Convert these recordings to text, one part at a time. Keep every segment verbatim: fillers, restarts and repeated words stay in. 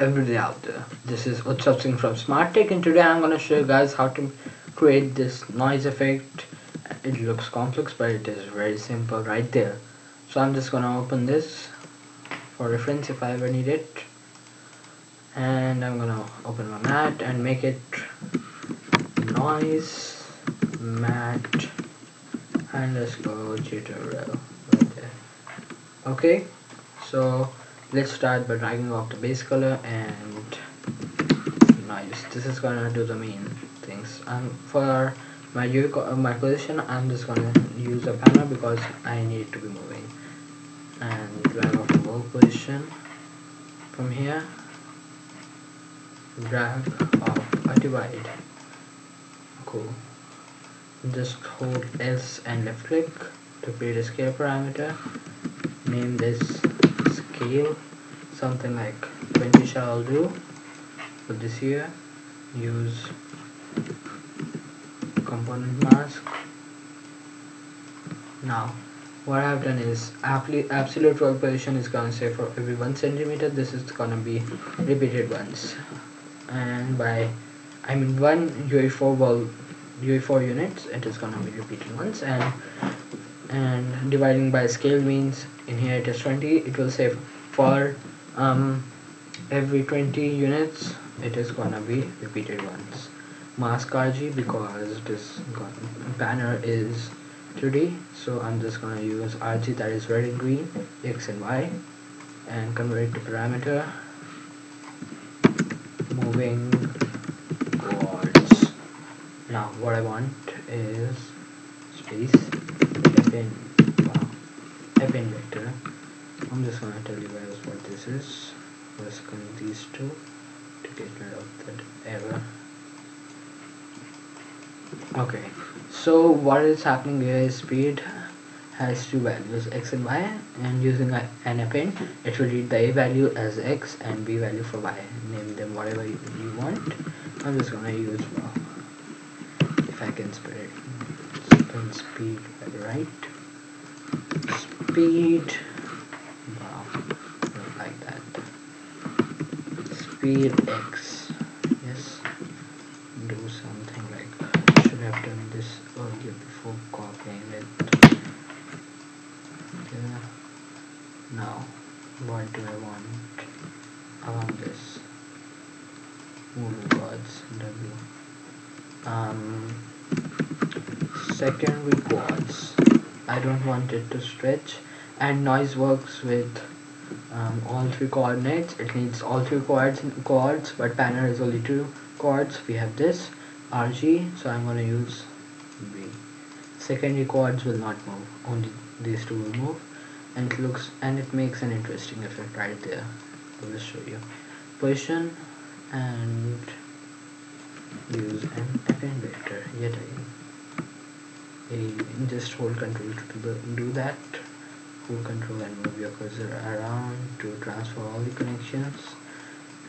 everyday out there. This is Utsav Singh from Smart Tech, and today I'm going to show you guys how to create this noise effect. It looks complex, but it is very simple right there. So I'm just going to open this for reference if I ever need it, and I'm going to open my mat and make it noise mat underscore tutorial right there. Okay, so let's start by dragging off the base color and noise. This is gonna do the main things. And for my my position, I'm just gonna use a banner because I need it to be moving. And drag off the whole position from here. Drag off a divide. Cool. Just hold S and left click to create a scale parameter. Name this scale something like twenty shall do. For this here, use component mask. Now what I've done is absolute work position is gonna say for every one centimeter this is gonna be repeated once, and by I mean one U E four wall U E four units it is gonna be repeated once, and and dividing by scale means in here it is twenty. It will say for um, every twenty units it is gonna be repeated once. Mask R G because this banner is two D, so I'm just gonna use R G that is red and green, X and Y, and convert it to parameter moving towards. Now what I want is space F N, wow, F N vector. I'm just gonna tell you guys what this is. Let's connect these two to get rid of that error. Okay, so what is happening here is speed has two values, X and Y, and using an F N it will read the A value as X and B value for Y. Name them whatever you want. I'm just gonna use wow, if I can spell it. And speed, right? Speed, wow, like that. Speed X, yes. Do something like that. Should have done this earlier before copying it. Yeah. Now, what do I want? I want this. Moving towards W. Um. Secondary quads. I don't want it to stretch, and noise works with um, all three coordinates. It needs all three chords, chords, but banner is only two chords. We have this R G, so I'm gonna use B. Secondary chords will not move; only these two will move, and it looks and it makes an interesting effect right there. I'll just show you position and use an F N vector yet again. Just hold control to do that. Hold control and move your cursor around to transfer all the connections,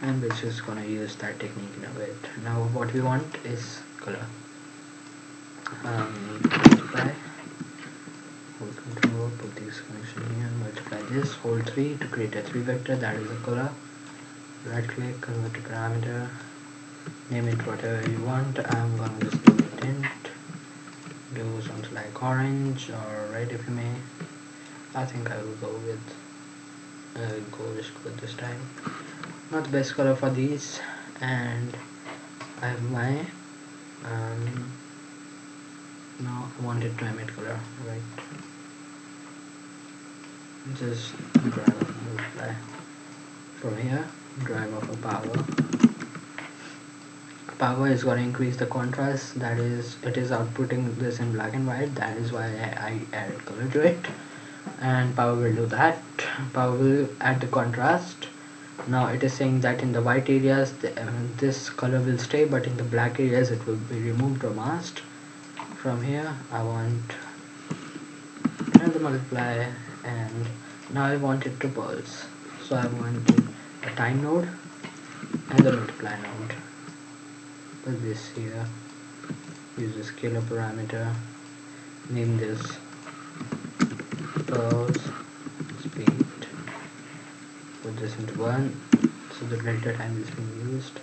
and we're just gonna use that technique in a bit. Now what we want is color. Um, multiply. Hold control, put this connection here, multiply this, hold three to create a three vector that is a color. Right click, convert to parameter, name it whatever you want. I'm gonna just do the tint. Do something like orange or red if you may. I think I will go with uh, goldish good this time. Not the best color for these, and I have my um, no, I wanted to emit color, right? Just drag off multiply from here. Drag off a power. Power is going to increase the contrast, that is it is outputting this in black and white, that is why I, I add color to it, and power will do that. Power will add the contrast. Now it is saying that in the white areas the, um, this color will stay, but in the black areas it will be removed or masked. From here I want another multiply, and now I want it to pulse, so I want a time node and the multiply node. Put this here, use the scalar parameter, name this pulse speed, put this into one, so the delta time is being used,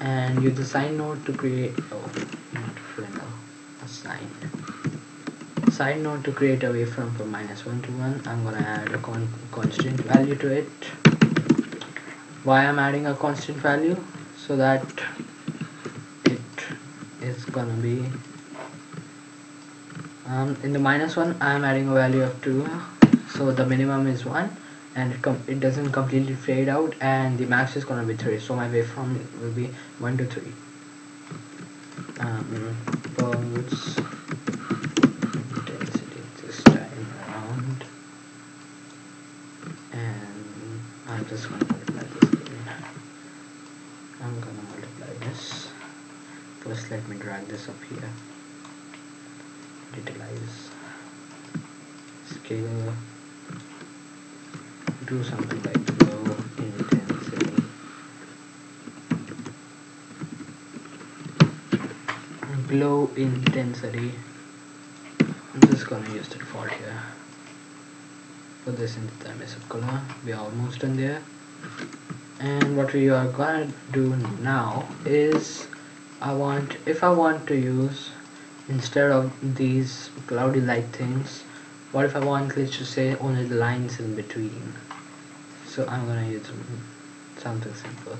and use the sign node to create oh not friend a sign sign node to create a wavefront from minus one to one. I'm gonna add a con constant value to it. Why I'm adding a constant value? So that it is gonna be um, in the minus one. I'm adding a value of two, so the minimum is one, and it, com it doesn't completely fade out, and the max is gonna be three. So my waveform will be one to three. Um, pulse intensity this time around, and I'm just gonna multiply this again. I'm gonna multiply this. First, let me drag this up here. Detailize, scale. Do something like low intensity. Low intensity. I'm just gonna use the default here. Put this into the M S F color. We are almost done there. And what we are gonna do now is, I want if I want to use instead of these cloudy light things. What if I want let's just say only the lines in between? So I'm gonna use something simple.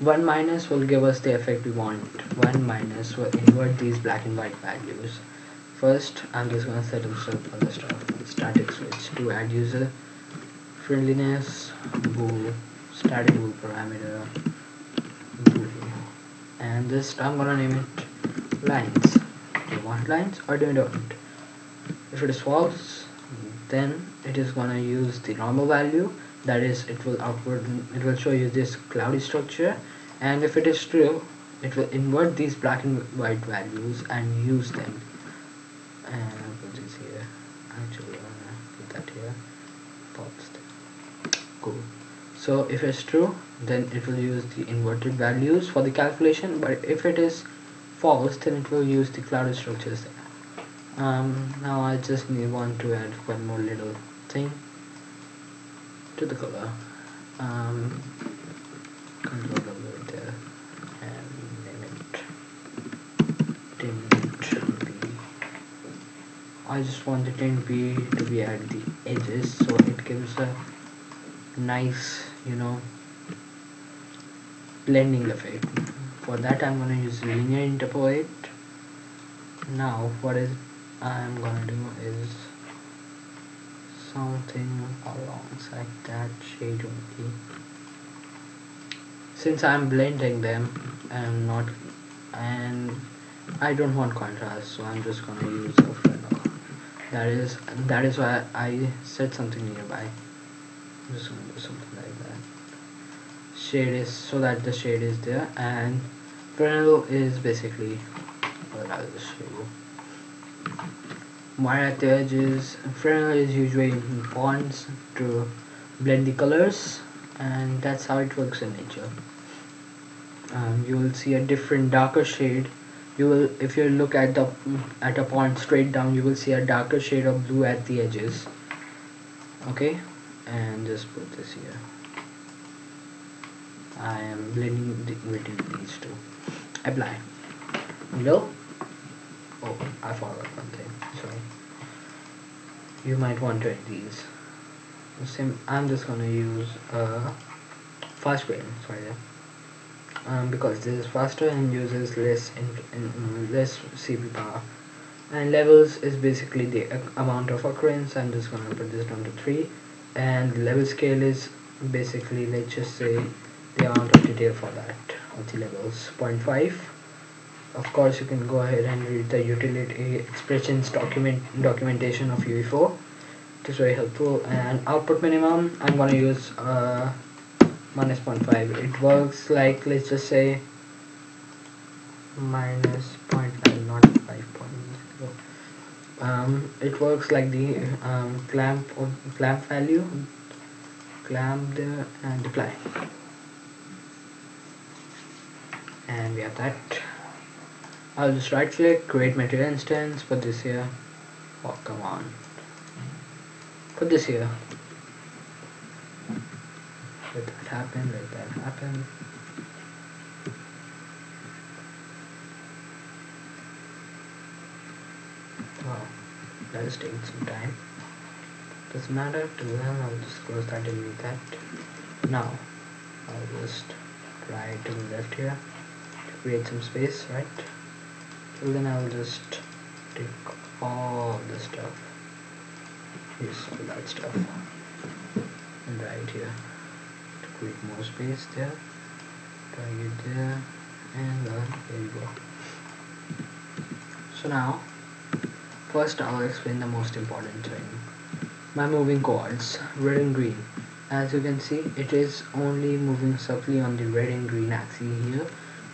One minus will give us the effect we want. One minus will invert these black and white values. First, I'm just gonna set up some other stuff. Static switch to add user friendliness, bool, static bool parameter, bool. And this I'm gonna name it lines. Do you want lines or do you don't? If it is false, then it is gonna use the normal value, that is it will outward it will show you this cloudy structure, and if it is true it will invert these black and white values and use them. And I'll put this here, actually I'm gonna put that here. Pops. Cool. So if it's true, then it will use the inverted values for the calculation, but if it is false, then it will use the cloudy structures there. Um, now I just need want to add one more little thing to the color. Um, control W there and name it tint B. I just want the tint B to be at the edges, so it gives a nice, you know, blending effect. For that I'm gonna use linear interpolate. Now what is I'm gonna do is something alongside that shade only. Since I'm blending them, I'm not, and I don't want contrast, so I'm just gonna use a friend. That is that is why I said something nearby. I'm just gonna do something like that. Shade is so that the shade is there, and Fresnel is basically what I'll just show. More at the edges. Fresnel is usually in ponds to blend the colors, and that's how it works in nature. Um, you will see a different darker shade. You will, if you look at the at a pond straight down, you will see a darker shade of blue at the edges. Okay, and just put this here. I am blending the, between these two. Apply. Hello. Oh, I forgot one thing. Sorry. You might want to add these. Same. I'm just gonna use uh, fast grain. Sorry. Um, because this is faster and uses less in, in less C P U power. And levels is basically the amount of occurrence. I'm just gonna put this down to three. And the level scale is basically, let's just say, the amount of detail for that of the levels. zero point five. Of course, you can go ahead and read the utility expressions document documentation of U E four. It is very helpful. And output minimum, I'm going to use uh, minus zero point five. It works like, let's just say, minus zero point five, not five point zero. Um, it works like the um, clamp of clamp value, clamp there, and apply. And we have that. I'll just right click, create material instance, put this here. Oh, come on. Put this here. Let that happen, let that happen. Wow, that is taking some time. Doesn't matter too well, I'll just close that and leave that. Now, I'll just try to the left here to create some space, right? Well, then I'll just take all the stuff. Here's all that stuff. And right here. To create more space there. Drag it there. And then there you go. So now, first I'll explain the most important thing. My moving chords, red and green. As you can see, it is only moving subtly on the red and green axis here,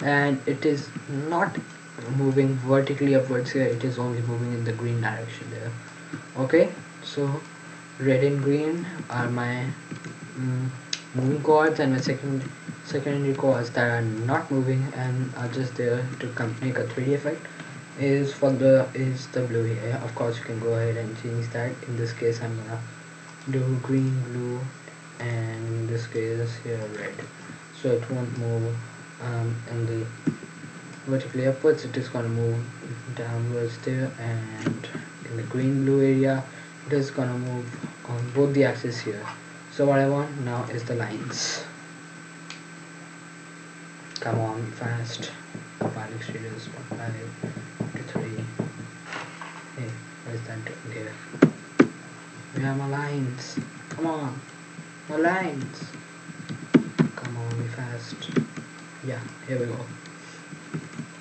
and it is not moving vertically upwards here, it is only moving in the green direction there. Okay, so red and green are my mm, moving chords, and my second secondary chords that are not moving and are just there to make a three D effect is for the is the blue here. Of course you can go ahead and change that. In this case I'm gonna do green, blue, and in this case here red, so it won't move um, in the vertically upwards, it is gonna move downwards there, and in the green blue area it is gonna move on both the axes here. So what I want now is the lines. Come on fast. File extraders one five two three. Hey, where's that there? Where are my lines? Come on. My lines. Come on, be fast. Yeah, here we go.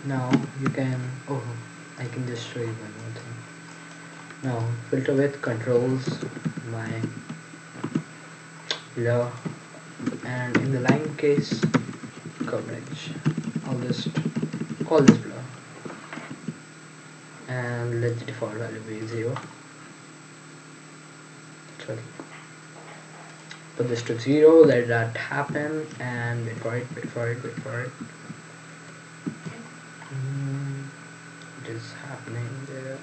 Now you can, oh, I can just show you one more thing. Now filter width controls my blur, and in the line case coverage, I'll just call this blur and let the default value be zero. Sorry. Put this to zero. Let that happen and wait for it. Wait for it. Wait for it. Is happening there.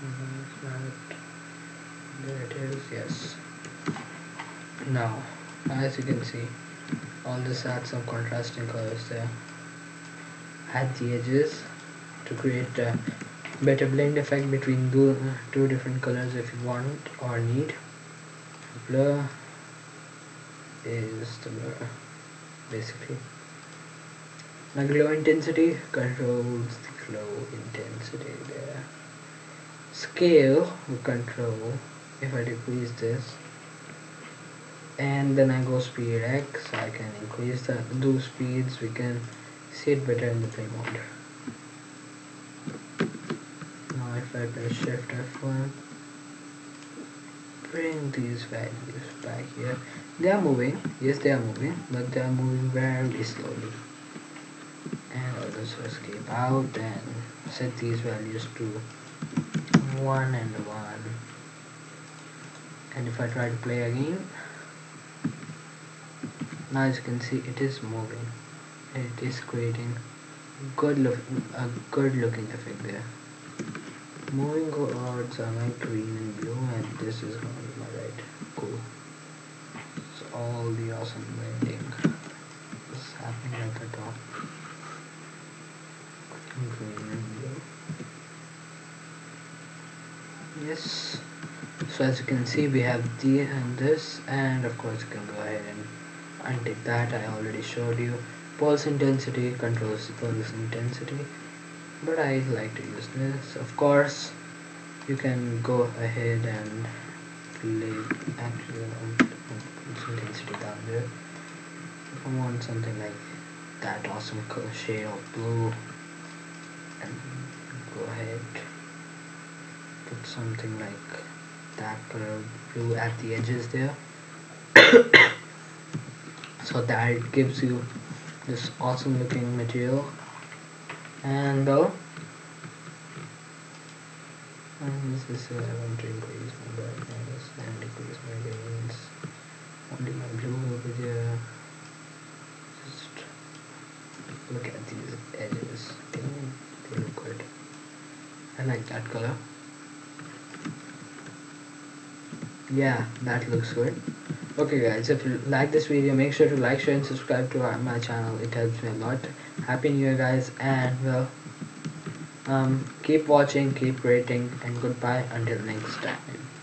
Mm-hmm, right. There it is, yes. Now, as you can see, all this adds some contrasting colors there at the edges to create a better blend effect between two, two different colors if you want or need. Blur is the blur, basically. Now glow intensity controls the glow intensity there. Scale will control if I decrease this, and then I go speed X, so I can increase the do speeds, we can see it better in the play mode. Now if I press shift F one, bring these values back here. They are moving, yes they are moving, but they are moving very slowly. And I'll just escape out and set these values to one and one. And if I try to play again, now as you can see it is moving. It is creating good look, a good looking effect there. Moving chords are my green and blue, and this is going to be my red. Cool. So all the awesome blending is happening at the top. Yes, so as you can see we have the and this, and of course you can go ahead and untick that. I already showed you pulse intensity controls the pulse intensity, but I like to use this. Of course you can go ahead and play actually pulse intensity down there if I want something like that awesome shade of blue. And go ahead, put something like that color blue at the edges there. So that it gives you this awesome looking material. And well, and this is uh, I want to increase my brightness and decrease my greens, only my blue over there. Just look at these edges. Look good. I like that color. Yeah, that looks good. Okay guys, if you like this video, make sure to like, share and subscribe to our, my channel. It helps me a lot. Happy New Year guys, and well, um keep watching, keep rating, and goodbye until next time.